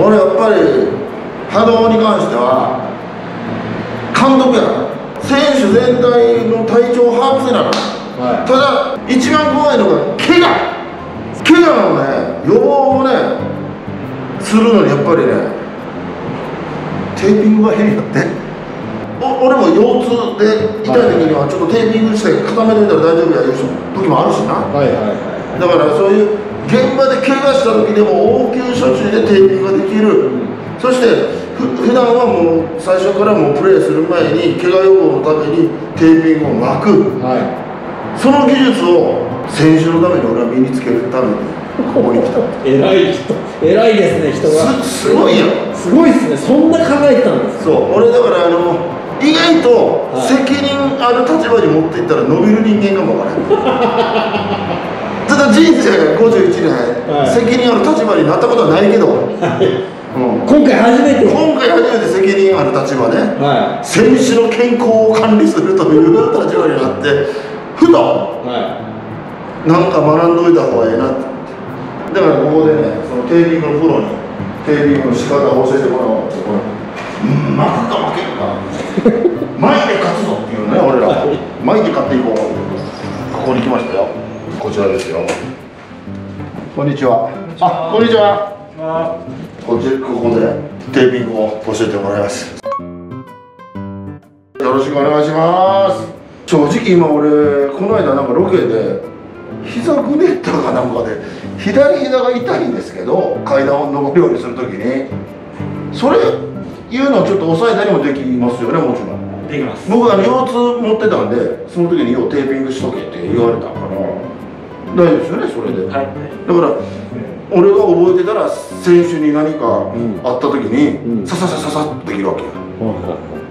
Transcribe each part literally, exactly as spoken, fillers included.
俺やっぱり波動に関しては監督やから選手全体の体調を把握せなあかん。ただ一番怖いのが怪我怪我のね予防をねするのにやっぱりねテーピングが変やってお俺も腰痛で痛い時にはちょっとテーピングして固めてみたら大丈夫やいう時もあるしな。はいはいはい、だからそういう現場で怪我した時でも応急処置でテーピングができる、そして普段はもう最初からもうプレーする前に怪我予防のためにテーピングを巻く、はい、その技術を選手のために俺は身につけるためにここに来た。偉い人偉いですね人が す, すごいやんすごいっすね。そんな考えてたんですか。そう俺だからあの意外と責任ある立場に持っていったら伸びる人間かもわからないただ人生ごじゅういちねん、はい、責任ある立場になったことはないけど、はいうん、今回初めて今回初めて責任ある立場で、はい、選手の健康を管理するという立場になってふと、はい、なんか学んどいた方がええなって。だからここでねそのテーピングのプロにテーピングの仕方を教えてもらおうってこれうん巻くか負けるか巻いて勝つぞっていうね俺らは巻いて勝っていこう。ここに来ましたよ。こちらですよ。こんにちは。あこんにちは。こちらここでテーピングを教えてもらいます。よろしくお願いします。正直今俺この間なんかロケで膝ぐねったかなんかで左膝が痛いんですけど階段を上り下りするときにそれいうのをちょっと抑えたりもできますよね。もちろんできます。僕は腰痛持ってたんでその時にようテーピングしとけって言われたから大丈夫ですよねそれで、はい、だから俺が覚えてたら選手に何かあった時にさささささってできるわけよ、う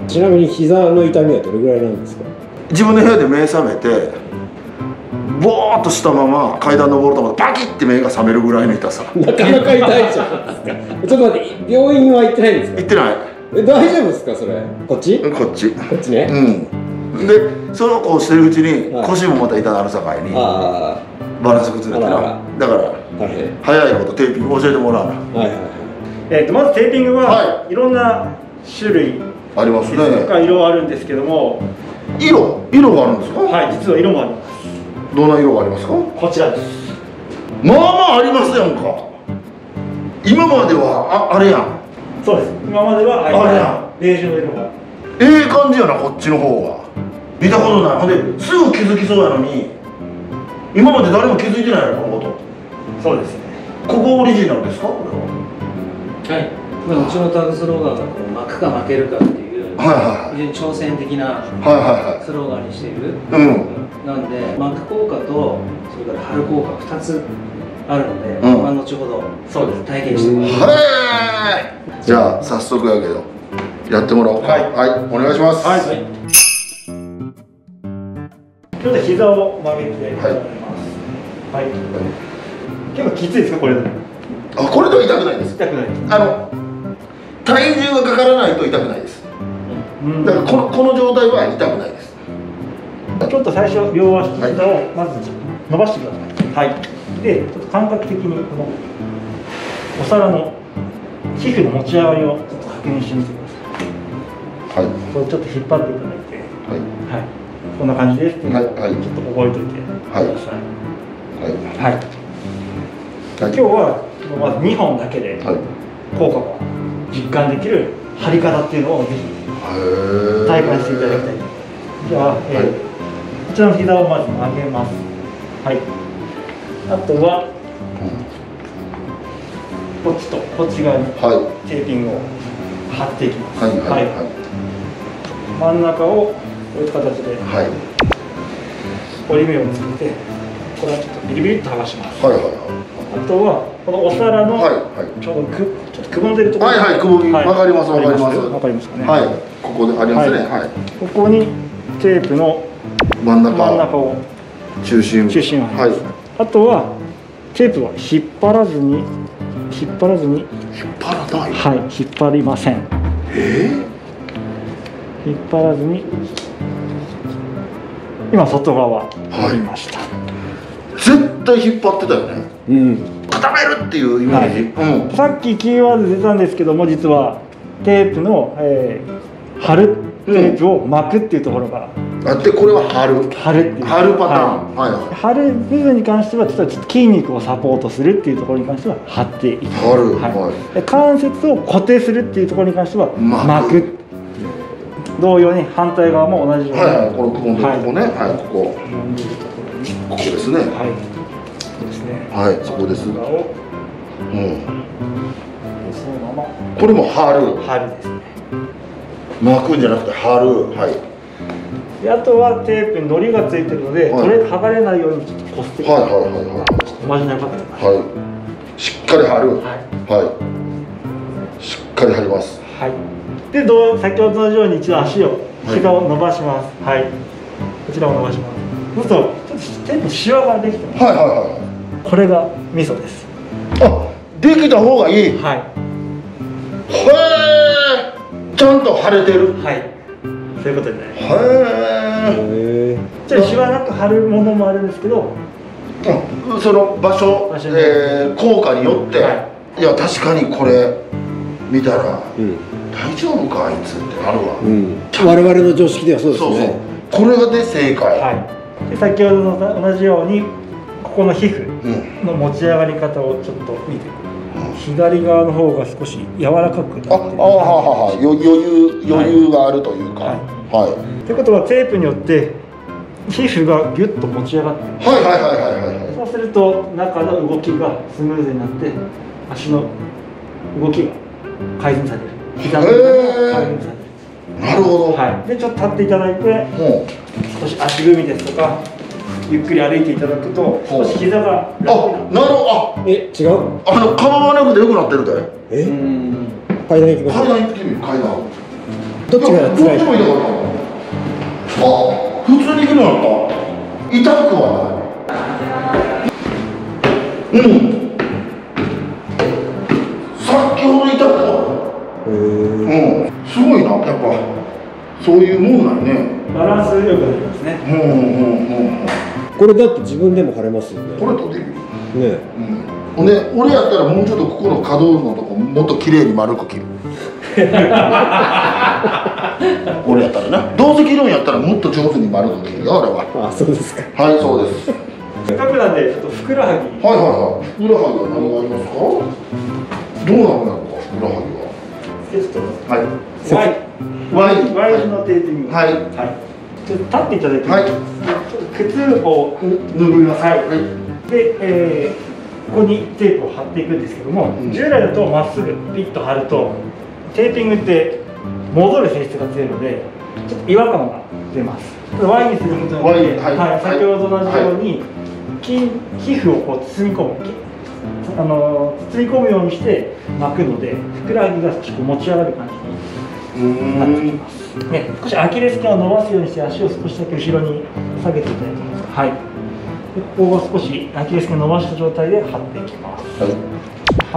ん、ちなみに膝の痛みはどれぐらいなんですか。自分の部屋で目覚めてボーっとしたまま階段登るとまたバキッて目が覚めるぐらいの痛さ。なかなか痛いじゃないですかちょっと待って病院は行ってないんですか。行ってない。え大丈夫ですかそれ。こっちこっちこっちね。うんでその子をしてるうちに腰もまた痛なる境にバランス崩れてな。だから早いことテーピング教えてもらう。えっとまずテーピングはいろんな種類ありますね。色あるんですけども色色があるんですか。はい実は色もあります。どんな色がありますか。こちらです。まあまあありますやんか。今までは あ, あれやん。そうです今まではあれやんベージュの色がええ感じやな。こっちの方が見たことない。ほんですぐ気づきそうやのに今まで誰も気づいてないやろこのこと。そうですね。ここオリジナルですかこれは。はいまあうちのタグスローガンがこう巻くか負けるかっていう非常に挑戦的なスローガンにしている。なんで巻く効果とそれから貼る効果ふたつあるので、うん、まあ後ほどそうです体験してもらいます。はいじゃあ早速やけどやってもらおうか。はい、はい、お願いします。はいちょっと膝を曲げてやります。はい、はい結構きついですかこれ。あ、これでは痛くないです。痛くない。あの体重がかからないと痛くないです。うん、だからこのこの状態は痛くないです。ちょっと最初両足の膝をまず伸ばしてください。はい。で、ちょっと感覚的にこのお皿の皮膚の持ち上がりをちょっと確認してみてください。はい。これちょっと引っ張っていただいて。はい。はい。こんな感じです。はいはい。ちょっと覚えておいてください。はい。はい。はい今日はまずにほんだけで効果が実感できる張り方っていうのをぜひ体感していただきたい。じゃあ、えーはい、こちらの膝をまず曲げます。はいあとは、うん、こっちとこっち側にテーピングを貼っていきます。はい真ん中をこういう形で折り目を作ってこれをちょっとビリビリっと剥がします。はいはいあとはこのお皿のちょうどくちょっとくぼんでるところはいはいくぼみわかりますわかりますわかりますかね。はいここでありますね。はいここにテープの真ん中真ん中を中心中心をはいあとはテープは引っ張らずに引っ張らずに引っ張らないはい引っ張りません。ええ引っ張らずに今外側折りました。絶対引っ張ってたよね。うん、食べるっていうイメージ。さっきキーワード出たんですけども、実はテープの、えー、貼るテープを巻くっていうところから、うん、あって、これは貼る貼る貼るパターン、はいはい、貼る部分に関しては実はちょっと筋肉をサポートするっていうところに関しては貼っていきます。はい、関節を固定するっていうところに関しては巻く。同様に反対側も同じように、はいはい、このここね、はい、ここここですね、はい、そうですね、はい、そこです。うん、そのままこれも貼る貼るですね。巻くんじゃなくて貼る。はい、であとはテープに糊がついてるので、はい、これ剥がれないようにちょっとこすって、はいはいはいはい、おまじないパターン、はい、しっかり貼る、はい、はい、しっかり貼ります。はい、で、どう先ほどのように一度足を膝を伸ばします。はい、はい、こちらを伸ばします。そうするとちょっと手にシワができてます。はいはいはい。これが味噌です。あ、できた方がいい。はい。へえ、ちゃんと腫れてる。はい。そういうことになります。へえ。じゃあシワなく腫るものもあるんですけど、うん、その場所、場所えー、効果によって、はい、いや確かにこれ見たら。うん、大丈夫かあいつってなるわ。うん、我々の常識ではそうですね。そうそう、これがで正解。はい、で先ほどの同じようにここの皮膚の持ち上がり方をちょっと見て、うん、左側の方が少し柔らかくなって、ああははは余裕余裕があるというか。はい。はいはい、ということはテープによって皮膚がギュッと持ち上がってる。はいはいはいはいはい。そうすると中の動きがスムーズになって足の動きが改善される。なるほど。はい、でちょっと立っていただいて、少し足踏みですとかゆっくり歩いていただくと少し膝が楽になる。あ、なる。あ、え、違う。あの構わなくて良くなってるで。え？階段行ってみよう。階段行ってみよう。階段。どっちが辛い？どっちも痛かった。あ、普通に行くのだった。痛くはない。うん。さっきほど痛くは。うん、すごいな、やっぱそういうもんなんね。バランスよくなりますね。うんうんうん。これだって自分でも貼れますよね。これとできる。ね。うん。で、俺やったらもうちょっとここの可動部のとこもっと綺麗に丸く切る。俺やったらな。どうせ切るんやったらもっと上手に丸く切るよ俺は。あ、そうですか。はい、そうです。せっかくなんでちょっとふくらはぎ。はいはいはい。ふくらはぎは何がありますか？どうなるんですかふくらはぎは。はい。ワイズのテーピング。はい。はい。ちょっと立っていただいて。はい。ちょっと靴を脱ぎます。はい。で、えー、ここにテープを貼っていくんですけども、うん、従来だとまっすぐピッと貼るとテーピングって戻る性質が強いので、ちょっと違和感が出ます。ワイにすることによって、はい、はい、先ほどと同じように、はい、皮膚をこう包み込む。あの包み込むようにして巻くのでふくらはぎがちょっと持ち上がる感じになってきますね。少しアキレス腱を伸ばすようにして足を少しだけ後ろに下げていただいてます。はい、でここを少しアキレス腱伸ばした状態で貼っていきます。はい、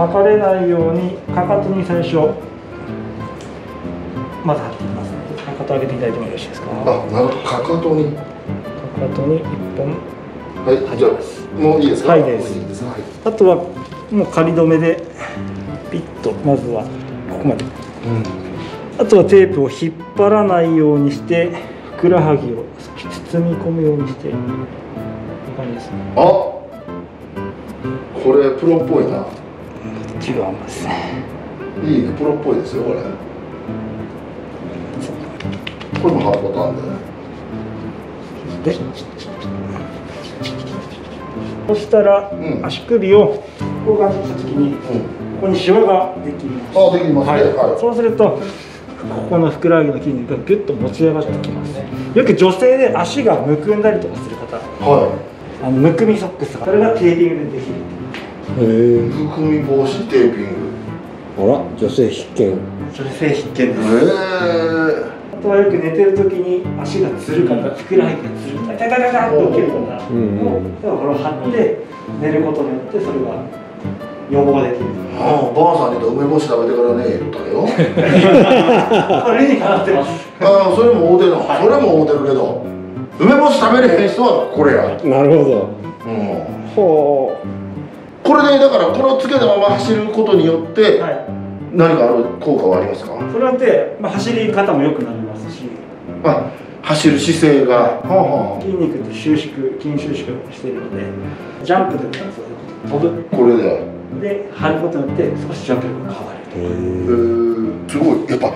剥がれないようにかかとに最初まず貼っていきます。かかと上げていただいてもよろしいですか？あ、なるほど、かかとにかかとにいっぽん。はい、じゃあもういいですか？はい、です。あとはもう仮止めでピッとまずはここまで、うん、あとはテープを引っ張らないようにしてふくらはぎを少し包み込むようにして、こういう感じですね。あ、これプロっぽいな。違うんですね。いいね、プロっぽいですよこれ。これも貼ることあるんだよね。でそしたら、うん、足首をこうガッとした時に、うん、ここにシワができます。あ、できますね。はい。そうするとここのふくらはぎの筋肉がギュッと持ち上がってきます。よく女性で足がむくんだりとかする方、はい、あのむくみソックスがそれがテーピングでできる。へえ、むくみ防止テーピング。あら、女性必見。女性必見です。へえ。あとはよく寝てる時に足がつる方、ふくらはぎがつる方、痛たたたっと起きる方、でもこれを貼って寝ることによってそれが予防できる。ああ、ばあさんにと梅干し食べてからね言ったよ。これにかなってます。ああ、それも合うてるの。それも合うてるけど、梅干し食べれへん人はこれや。なるほど。うん、ほう、これでだからこのつけたまま走ることによって何かある効果はありますか？それだって、まあ、走り方も良くなりますし、あ、走る姿勢が、筋肉って収縮筋収縮しているので、ジャンプで飛ぶ、これでで張ることによって少しジャンプ力が変わる。へえ、すごい。やっぱ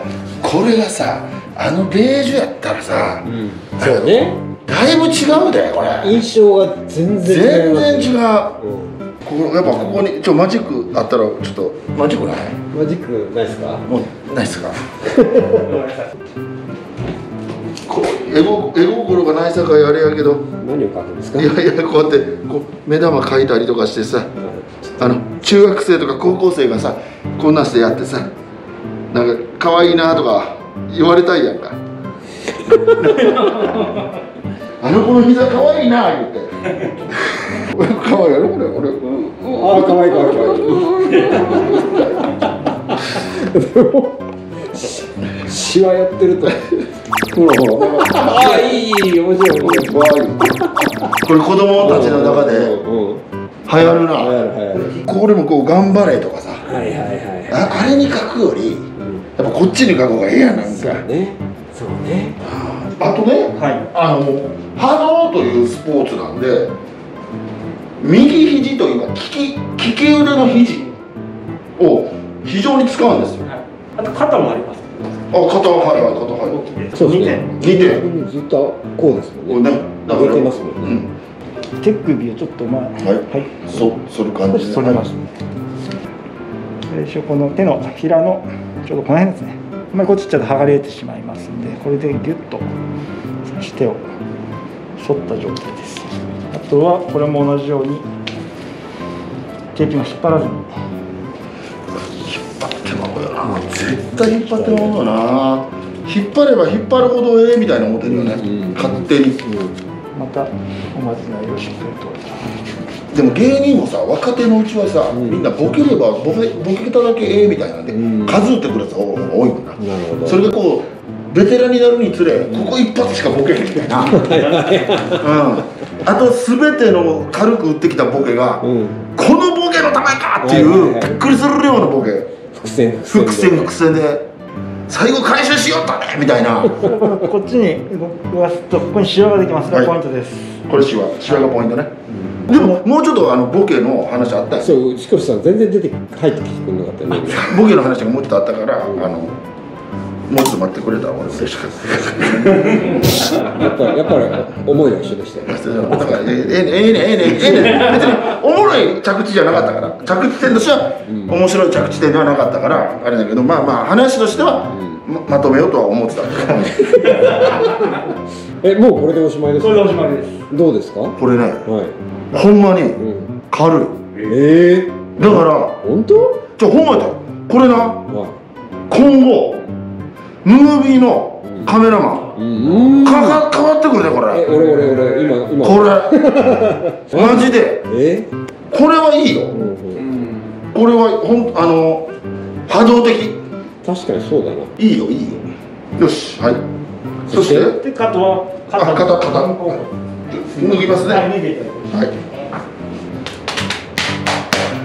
これがさ、あのベージュやったらさ、うん、そうね、だいぶ違うだよこれ。印象が全然違う。全然違う。ここやっぱここにちょマジックあったらちょっとマジックない？マジックないですか？もうないですか？絵心がないさかいあれやけど、何を描くんですか？いやいや、こうやってこう目玉描いたりとかしてさ、あの中学生とか高校生がさこんなしてやってさ、なんか可愛いなとか言われたいやんか。あの子の膝可愛いな言って。俺可愛いやろこれ。俺、うん、あ可愛い可愛い可愛い。シワやってると。ほらほら。ああいいいい、面白い。これ子供たちの中で流行るな。これもこう頑張れとかさ。はいはいはい。ああれに書くよりやっぱこっちに書く方がいいやなんか。ね。そうね。あとね、あの波動というスポーツなんで、右肘というか利き利き腕の肘を非常に使うんですよ。あと肩もあります。あ、肩ははいはい、肩はい。そうですね。二点。ずっとこうですもんね。上げてますもんね。手首をちょっとまあ、はい、そう、反る感じで。反ります。一応この手のひらのちょうどこの辺ですね。あんまりこっち行っちゃうと剥がれてしまいますんで、これでギュッと手を反った状態です。あとはこれも同じように手首も引っ張らずに。絶対引っ張ってもらうな。引っ張れば引っ張るほどええみたいな思ってるよね、うん、勝手に、うん、またおまじないをしっかりと。でも芸人もさ、若手のうちはさ、うん、みんなボケればボケ、ボケただけええみたいなんで、うん、数打ってくるやつが多いもんな。なるほど。それがこうベテランになるにつれ、ここ一発しかボケへんみたいな、うん、あと全ての軽く打ってきたボケが、うん、このボケのためかっていうびっくりする量のボケ、伏線伏線伏線で最後回収しよったねみたいな。こっちに動かすとここにシワができますがポイントです。これシワシワがポイントね。でももうちょっとあのボケの話あったよ。そう、しかしさ全然出て入ってきてくれなかったね。ボケの話がもうちょっとあったから、あのもうちょっと待ってくれたら俺嬉しかった。やっぱやっぱ思いが一緒でしたよ。だからええねええねええねえね別におもろい着地じゃなかったから、着地点としては面白い着地点ではなかったからあれだけど、まあまあ話としては ま, まとめようとは思ってたけど。え、もうこれでおしまいですか？これでおしまいです。どうですかこれね、はい、ほんまに軽い。ええー、だから本当？じゃあほんまやったらこれな、はい、今後ムービーのカメラマンかが変わってくるねこれ。え、俺俺俺今今これマジでえこれはいいよ。これはほんあの波動的。確かにそうだな。いいよいいよ。よし、はい。そして肩は肩肩肩脱ぎますね。は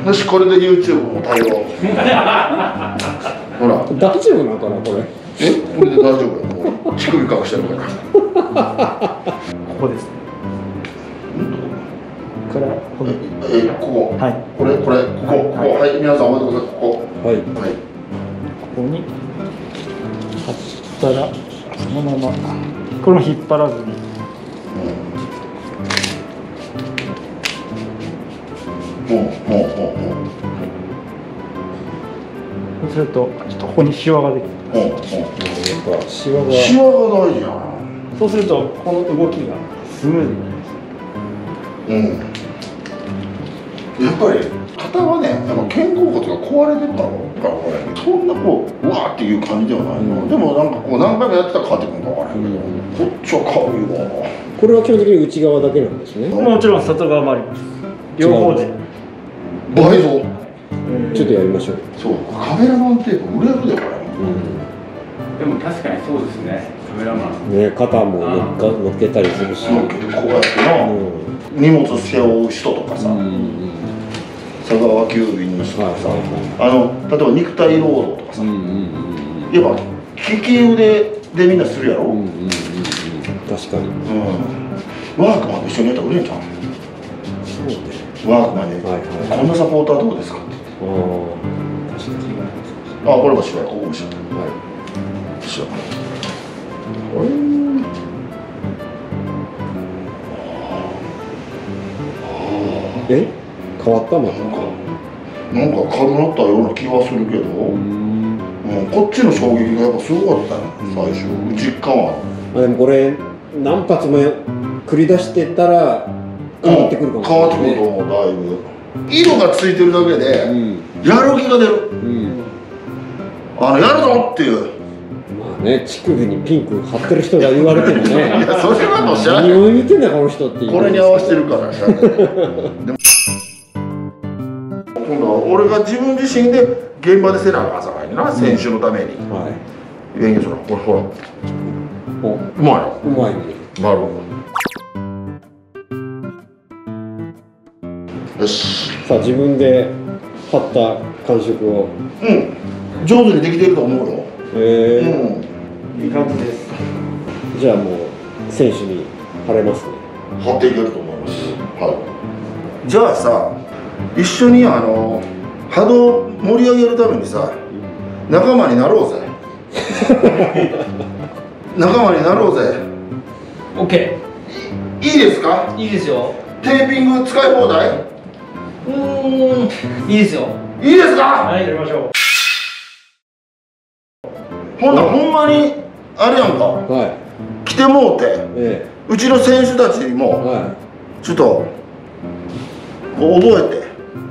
い。よし、これで YouTube も対応。ほら大丈夫なのかなこれ。え、これで大丈夫だよ。もう乳首隠してるから。ここですね。これこれえ、ここ、はい、これこれここ、ここ、はい、皆さん覚えてください。ここ、はいはい、ここに貼ったらそのままこれも引っ張らずに、もうもうもうもうそうするとちょっとここにシワができる。シワがないじゃん。そうするとこの動きがスムーズになります。うん、やっぱり肩はね、肩甲骨が壊れてるからこれそんなこううわーっていう感じではないの、うん、でもなんかこう何回もやってたら変わってくるんだから、うん、こっちは軽いわ。これは基本的に内側だけなんですね。もちろん外側もあります。両方で倍増、うん、ちょっとやりましょう。そう、カメラマンテープ売れるでこれ。でも確かにそうですね。カメラマンね、肩も乗っけたりするし、こうやっての荷物背負う人とかさ、佐川急便の人とかさ、あの例えば肉体労働とかさ、やっぱ利き腕でみんなするやろ。確かに。ワークマンと一緒にやったら売れんじゃん。そうね。ワークマンでこんなサポーターどうですかって言って。ああこれも白い、ここも白い。白い。これ。え、変わったのなんか、なんか軽なったような気はするけど、うん、こっちの衝撃がやっぱすごかったね、最初、実感は。でもこれ、何発も繰り出してたら、変わってくるかもしれない、ね、変わってくると思う、だいぶ。色がついてるだけで、うん、やる気が出る、うん、あのやるぞっていう。ね、乳首にピンク貼ってる人が言われてもね、いやそれはもうしゃあない、何を言ってんだこの人っていう、これに合わせてるからしゃあない。でも今度は俺が自分自身で現場でせなあかんさかいな、選手のために勉強する。これほらうまいよ、うまいね。なるほど。よし、さあ自分で貼った感触を、うん、上手にできてると思うよ。へえ、いい感じです。じゃあもう選手に貼れますね。貼っていけると思います。はい。じゃあさ、一緒にあの波動を盛り上げるためにさ、仲間になろうぜ。仲間になろうぜ。 OK、 いいですか。いいですよ。テーピング使い放題。うーん、いいですよ。いいですか。はい、やりましょう。ほんならほんまにあれやんか、はい、来てもうて、ええ、うちの選手たちにも、はい、ちょっと覚えて、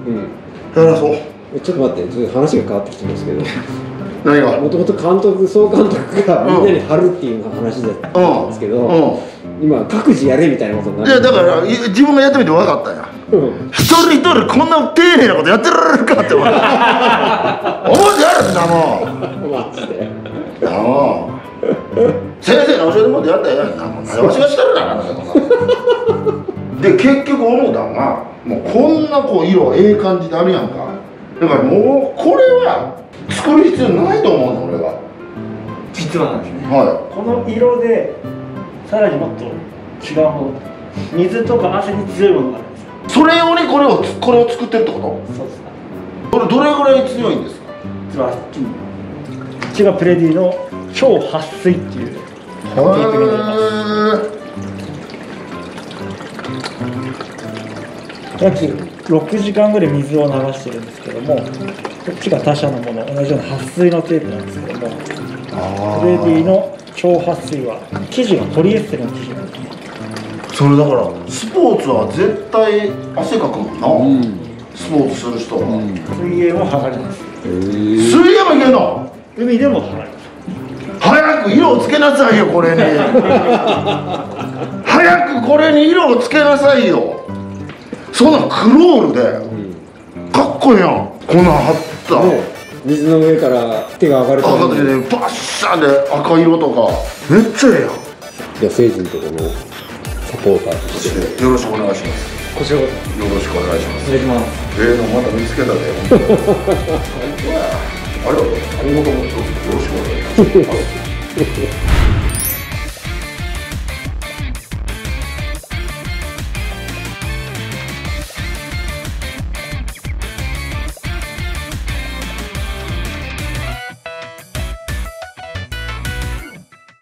うん、やらそう。ちょっと待って、ちょっと話が変わってきてますけど。何がもともと監督、総監督がみんなに貼るっていう話だったんですけど、うんうん、今各自やれみたいなことになる。いやだから自分がやってみて分かったんや。うん、一人一人こんな丁寧なことやってられるかって思ってやるんだもん。マジでいやもう先生の教えてもらってやったらええやんな。もうわしがしてるからな。で結局思うたんが、もうこんなこう色ええ感じであるやんか。だからもうこれは作る必要ないと思うの俺は。実はなんですね、はい、この色でさらにもっと違うもの、水とか汗に強いものがあるんですよ。それ用にこれをこれを作ってるってこと。そうですね。これどれぐらい強いんですか。実はこっちがプレディの超撥水っていうテープになります。約ろくじかんぐらい水を流してるんですけども、こっちが他社のもの、同じような撥水のテープなんですけども、プレディの超撥水は生地がポリエステルの生地なんですね。それだからスポーツは絶対汗かくもんな、うん、スポーツする人は、うん、水泳も剥がれます。水泳もいけんの。海でも剥がれます。早く色をつけなさいよこれに。早くこれに色をつけなさいよ。そんなクロールでかっこいいやん。こんなん貼った水の上から手が上がると赤でバッシャーで赤色とかめっちゃええやん。じゃあ成人とかのサポーターとしてよろしくお願いします。こちらこそよろしくお願いします。失礼します。ええのまた見つけたで。ありがとう。ありがとう。よろしくお願いします。